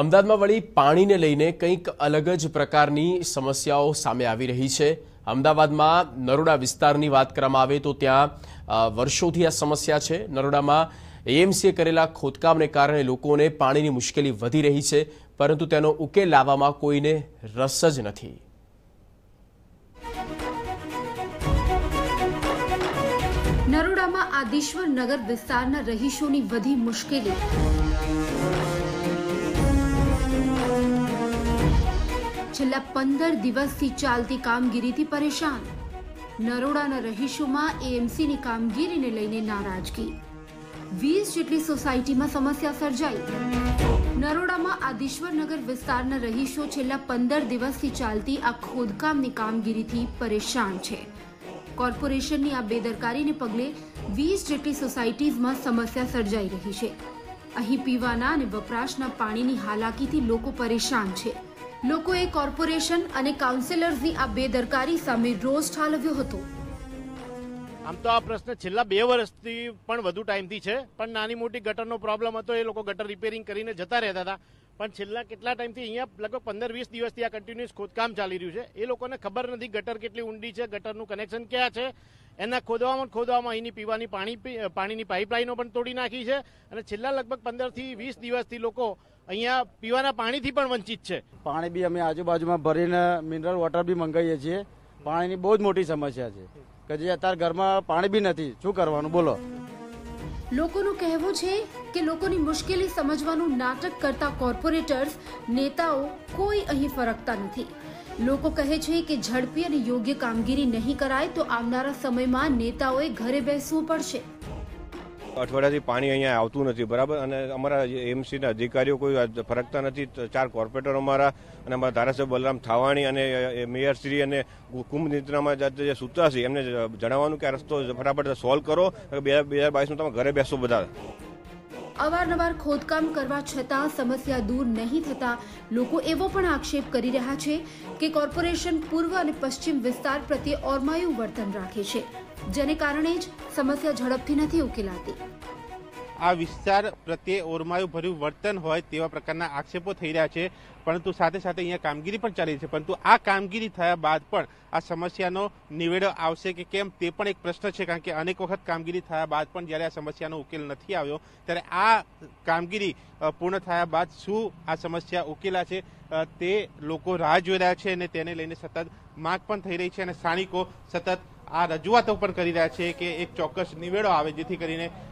અમદાવાદમાં વળી પાણીને લઈને કંઈક અલગ જ પ્રકારની સમસ્યાઓ સામે આવી રહી છે। અમદાવાદમાં નરોડા વિસ્તારની વાત કરવામાં આવે તો ત્યાં વર્ષોથી આ સમસ્યા છે। નરોડામાં એએમસીએ કરેલા ખોદકામને કારણે લોકોને પાણીની મુશ્કેલી વધી રહી છે, પરંતુ તેનો ઉકેલ લાવવામાં કોઈને રસ જ નથી। નરોડામાં આદિશ્વર નગર વિસ્તારના રહીશોની વધી મુશ્કેલી। छेल्ला 15 दिवसथी चालती कामगीरीथी परेशान नरोडाना रहीशोमां एएमसीनी कामगीरीने लईने नाराजगी। 20 जेटली सोसायटीमां समस्या सर्जाई। नरोडामां आदिश्वर नगर विस्तारना रहीशो छेल्ला 15 दिवसथी चालती आ खोदकामनी कामगीरीथी परेशान छे। कॉर्पोरेशननी आ बेदरकारीने पगले 20 जेटली सोसायटीमां समस्या सर्जाई रही छे। अहीं पीवाना अने वपराशना पाणीनी हालाकीथी लोको परेशान छे। लोकोए कॉर्पोरेशन अने काउंसिलर्सनी आ बेदरकारी सामे रोष ठालव्यो हतो। आम तो आ प्रश्न छेल्ला 2 वर्षथी पण वधु टाइमथी छे, पण नानी मोटी गटरनो प्रॉब्लम हतो। ए लोको गटर रिपेरिंग करीने जता रहेता हता, पण छेल्ला केटला टाइमथी अहींया लगभग 15-20 दिवसथी आ कंटीन्युअस खोदकाम चाली रह्यु छे। ए लोकोने खबर नथी गटर केटली ऊंडी छे, गटरनुं कनेक्शन क्या छे। एना खोदवामां अहींनी पीवानी पाणीनी पाइपलाइनो पण तोडी नाखी छे अने छेल्ला लगभग 15-20 दिवसथी लोको अहींया पीवाना पाणीथी पण वंचित छे। पाणी बी अमे आजूबाजूमां भरीने मिनरल वोटर बी मंगावीए छीए। पाणीनी बहुत मोटी समस्या छे के जे अत्यार घरमां पाणी बी नथी। शुं करवानुं बोलो। लोकोनुं कहेवुं छे के लोकोनी मुश्केली समजवानुं नाटक करता कोर्पोरेटर्स नेताओ कोई अहीं फरकता नथी। लोको कहे छे के झड़पी अने योग्य कामगीरी नहीं कराय तो आवनारा समयमां नेताओए घरे बेसवुं पड़शे। अठवाडियाथी पाणी अहींया आवतुं नथी, बराबर। अने अमारा एमसीना अधिकारीओ कोई फरकता नथी। 4 कॉर्पोरेटर अमारा अने अमारा धारासभ्य बलराम थावाणी अने मेयर श्री अने कुंभ निद्रामां जे सूता छे एमने जणाववानुं के आ रस्तो फटाफट सोल्व करो। 2022 नुं तमे घरे बेसो बधा। अवारनवार खोदकाम करवा छतां समस्या दूर नहीं थता लोको एवो पण आक्षेप करी रह्या छे के कॉर्पोरेशन पूर्व अने पश्चिम विस्तार प्रत्ये ओरमायु वर्तन राखे छे, जेने कारणे ज समस्या झड़पथी नथी उकेलाती। आ विस्तार प्रत्ये ओरमायु भर्यु वर्तन होय तेवा प्रकारना आक्षेपो थई रह्या छे, परंतु साथे साथे अहींया कामगीरी पण चाली रही छे। परंतु आ कामगीरी थया बाद पण आ समस्यानो निवेडो आवशे के केम ते पण एक प्रश्न छे, कारण के अनेक वखत कामगीरी थया बाद पण ज्यारे आ समस्यानो उकेल नथी आव्यो त्यारे आ कामगीरी पूर्ण थया बाद शुं आ समस्या उकेला छे ते लोको राह जोई रह्या छे अने तेने लईने सतत मांग पण थई रही छे अने स्थानिको सतत आ रजूआतो पण करी रह्या छे के एक चोक्कस निवेडो आवे, जेथी करीने